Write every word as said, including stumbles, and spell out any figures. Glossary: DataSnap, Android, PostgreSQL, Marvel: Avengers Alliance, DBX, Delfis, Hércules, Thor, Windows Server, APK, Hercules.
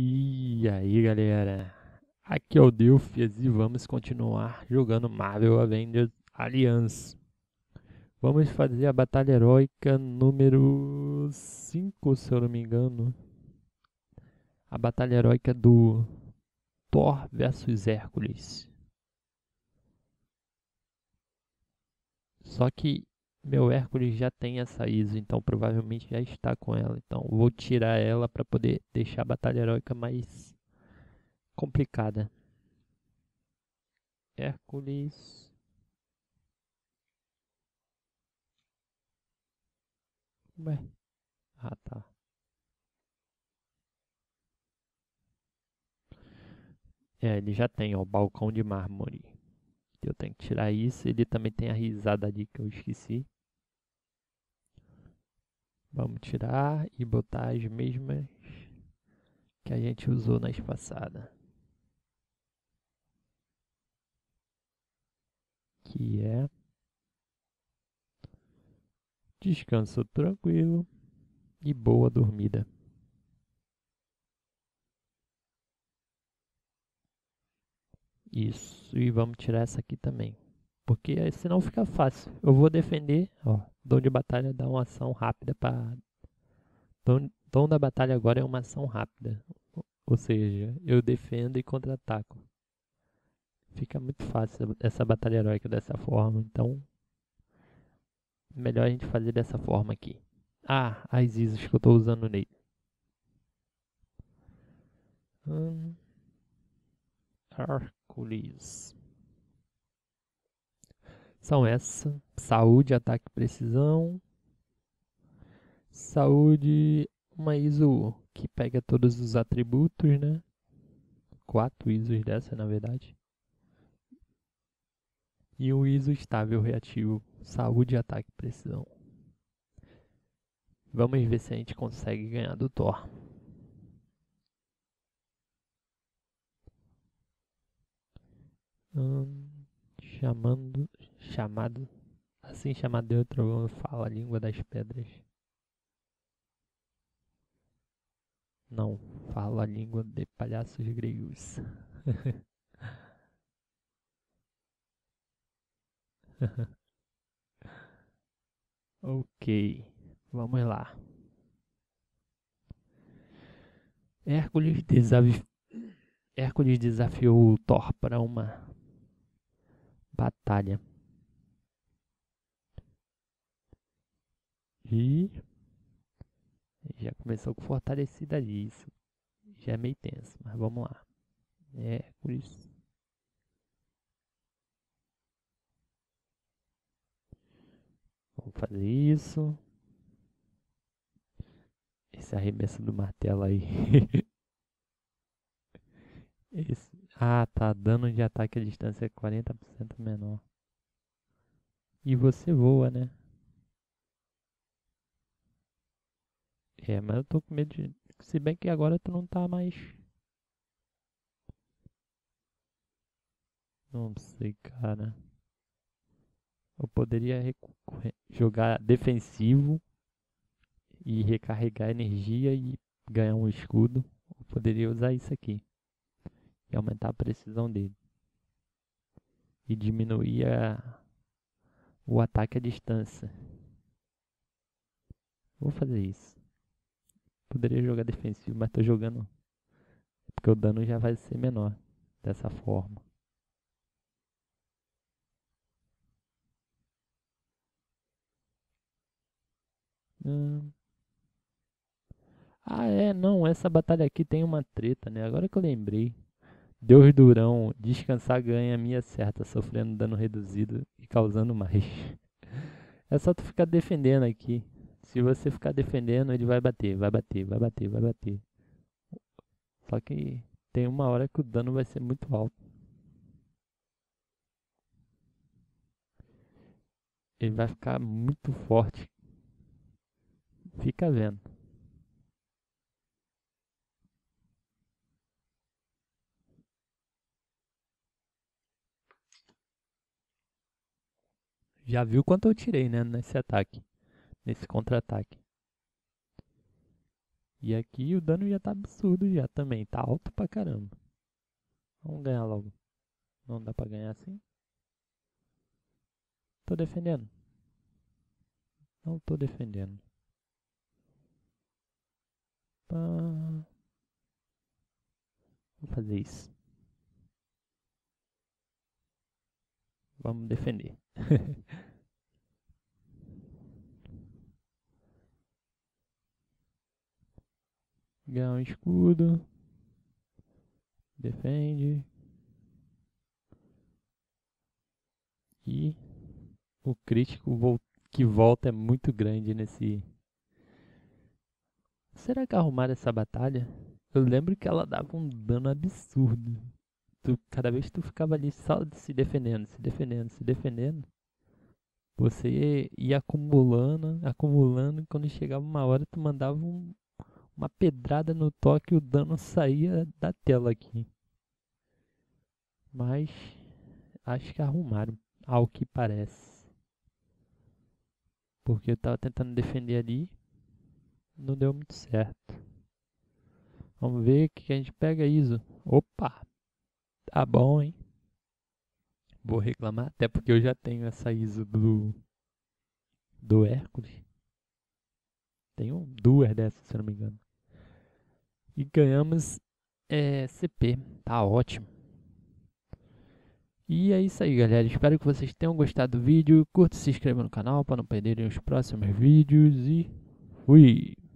E aí galera, aqui é o Delfis e vamos continuar jogando Marvel Avengers Alliance. Vamos fazer a batalha heróica número cinco, se eu não me engano. A batalha heróica do Thor versus Hercules. Só que meu Hércules já tem essa I S O, então provavelmente já está com ela. Então vou tirar ela para poder deixar a batalha heróica mais complicada. Hércules. Ué. Ah, tá. É, ele já tem, ó, o balcão de mármore. Eu tenho que tirar isso. Ele também tem a risada ali que eu esqueci. Vamos tirar e botar as mesmas que a gente usou nas passadas. Que é... descanso tranquilo e boa dormida. Isso, e vamos tirar essa aqui também, porque senão fica fácil. Eu vou defender, ó, dom de batalha dá uma ação rápida para... Dom, dom da batalha agora é uma ação rápida, ou seja, eu defendo e contra-ataco. Fica muito fácil essa batalha heróica dessa forma, então... melhor a gente fazer dessa forma aqui. Ah, as I S Os que eu estou usando nele. Hum... Hercules. São essas: saúde, ataque, precisão. Saúde, uma I S O que pega todos os atributos, né? Quatro I S Os dessa, na verdade. E um I S O estável reativo. Saúde, ataque, precisão. Vamos ver se a gente consegue ganhar do Thor. Hum, chamando, chamado, assim chamado de outro, fala a língua das pedras. Não, fala a língua de palhaços gregos. Ok, vamos lá. Hércules, desavi... Hércules desafiou o Thor para uma... batalha. E já começou com fortalecida ali. Isso já é meio tenso, mas vamos lá. Hércules. Vamos fazer isso. Esse arremesso do martelo aí. Esse. Ah, tá. Dano de ataque à distância é quarenta por cento menor. E você voa, né? É, mas eu tô com medo de... Se bem que agora tu não tá mais... Não sei, cara. Eu poderia recu... jogar defensivo e recarregar energia e ganhar um escudo. Eu poderia usar isso aqui e aumentar a precisão dele e diminuir a, o ataque à distância. Vou fazer isso. Poderia jogar defensivo, mas estou jogando porque o dano já vai ser menor dessa forma. Hum. Ah é, não, essa batalha aqui tem uma treta, né? Agora que eu lembrei. Deus durão, descansar ganha a minha certa, sofrendo dano reduzido e causando mais. É só tu ficar defendendo aqui. Se você ficar defendendo, ele vai bater, vai bater, vai bater, vai bater. Só que tem uma hora que o dano vai ser muito alto. Ele vai ficar muito forte. Fica vendo. Já viu quanto eu tirei, né, nesse ataque, nesse contra-ataque. E aqui o dano já tá absurdo já também. Tá alto pra caramba. Vamos ganhar logo. Não dá pra ganhar assim. Tô defendendo. Não tô defendendo. Pá. Vou fazer isso. Vamos defender. Ganhar um escudo. Defende. E o crítico que volta é muito grande nesse... Será que arrumaram essa batalha? Eu lembro que ela dava um dano absurdo. Tu, cada vez que tu ficava ali só se defendendo, se defendendo, se defendendo, você ia acumulando, acumulando. Quando chegava uma hora, tu mandava um... uma pedrada no toque e o dano saía da tela aqui. Mas acho que arrumaram, ao que parece. Porque eu tava tentando defender ali. Não deu muito certo. Vamos ver o que a gente pega, Iso. Opa! Tá bom, hein? Vou reclamar, até porque eu já tenho essa Iso do, do Hércules. Tenho duas dessas, se não me engano. E ganhamos é, C P, tá ótimo. E é isso aí, galera. Espero que vocês tenham gostado do vídeo. Curta e se inscreva no canal para não perderem os próximos vídeos. E fui!